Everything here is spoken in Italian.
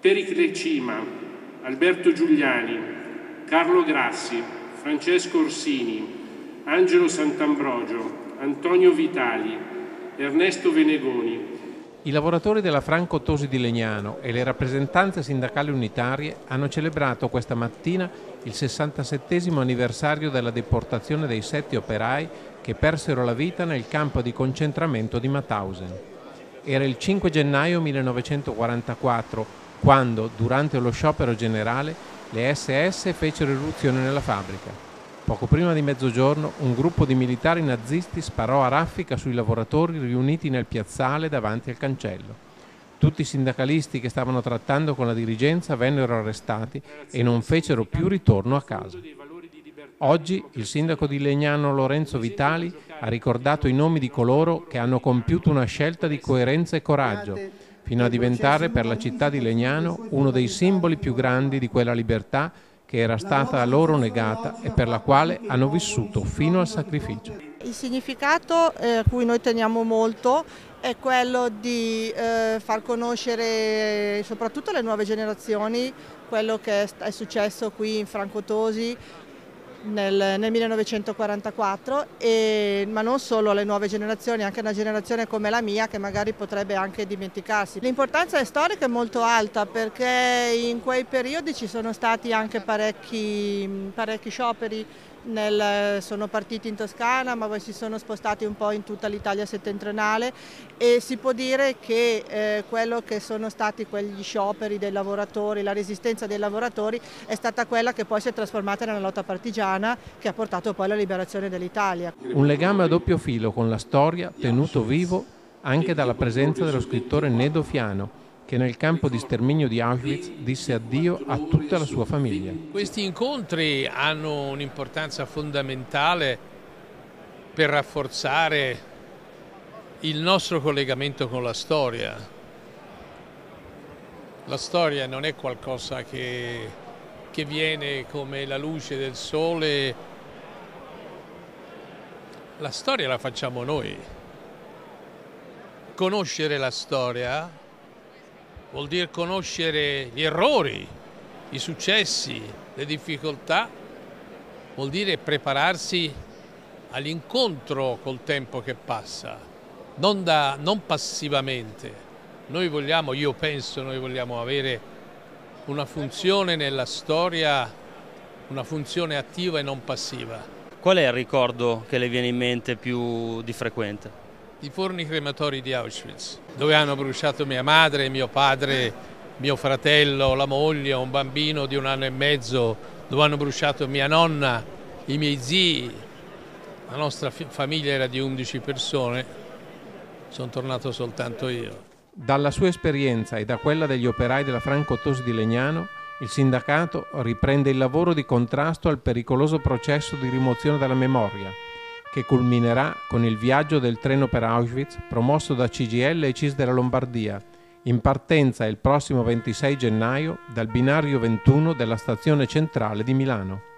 Pericle Cima, Alberto Giuliani, Carlo Grassi, Francesco Orsini, Angelo Sant'Ambrogio, Antonio Vitali, Ernesto Venegoni. I lavoratori della Franco Tosi di Legnano e le rappresentanze sindacali unitarie hanno celebrato questa mattina il 67° anniversario della deportazione dei 7 operai che persero la vita nel campo di concentramento di Mauthausen. Era il 5 gennaio 1944 quando, durante lo sciopero generale, le SS fecero irruzione nella fabbrica. Poco prima di mezzogiorno un gruppo di militari nazisti sparò a raffica sui lavoratori riuniti nel piazzale davanti al cancello. Tutti i sindacalisti che stavano trattando con la dirigenza vennero arrestati e non fecero più ritorno a casa. Oggi il sindaco di Legnano Lorenzo Vitali ha ricordato i nomi di coloro che hanno compiuto una scelta di coerenza e coraggio, fino a diventare per la città di Legnano uno dei simboli più grandi di quella libertà che era stata a loro negata e per la quale hanno vissuto fino al sacrificio. Il significato a cui noi teniamo molto è quello di far conoscere soprattutto alle nuove generazioni quello che è successo qui in Franco Tosi nel 1944, ma non solo alle nuove generazioni, anche una generazione come la mia che magari potrebbe anche dimenticarsi. L'importanza storica è molto alta perché in quei periodi ci sono stati anche parecchi scioperi, sono partiti in Toscana ma poi si sono spostati un po' in tutta l'Italia settentrionale e si può dire che quello che sono stati quegli scioperi dei lavoratori, la resistenza dei lavoratori è stata quella che poi si è trasformata nella lotta partigiana che ha portato poi alla liberazione dell'Italia. Un legame a doppio filo con la storia tenuto vivo anche dalla presenza dello scrittore Nedo Fiano, che nel campo di sterminio di Auschwitz disse addio a tutta la sua famiglia. Questi incontri hanno un'importanza fondamentale per rafforzare il nostro collegamento con la storia. La storia non è qualcosa che viene come la luce del sole. La storia la facciamo noi. Conoscere la storia vuol dire conoscere gli errori, i successi, le difficoltà, vuol dire prepararsi all'incontro col tempo che passa, non passivamente. Io penso, noi vogliamo avere una funzione nella storia, una funzione attiva e non passiva. Qual è il ricordo che le viene in mente più di frequente? I forni crematori di Auschwitz, dove hanno bruciato mia madre, mio padre, mio fratello, la moglie, un bambino di 1 anno e mezzo, dove hanno bruciato mia nonna, i miei zii. La nostra famiglia era di 11 persone, sono tornato soltanto io. Dalla sua esperienza e da quella degli operai della Franco Tosi di Legnano, il sindacato riprende il lavoro di contrasto al pericoloso processo di rimozione dalla memoria, che culminerà con il viaggio del treno per Auschwitz promosso da CGIL e CIS della Lombardia, in partenza il prossimo 26 gennaio dal binario 21 della stazione centrale di Milano.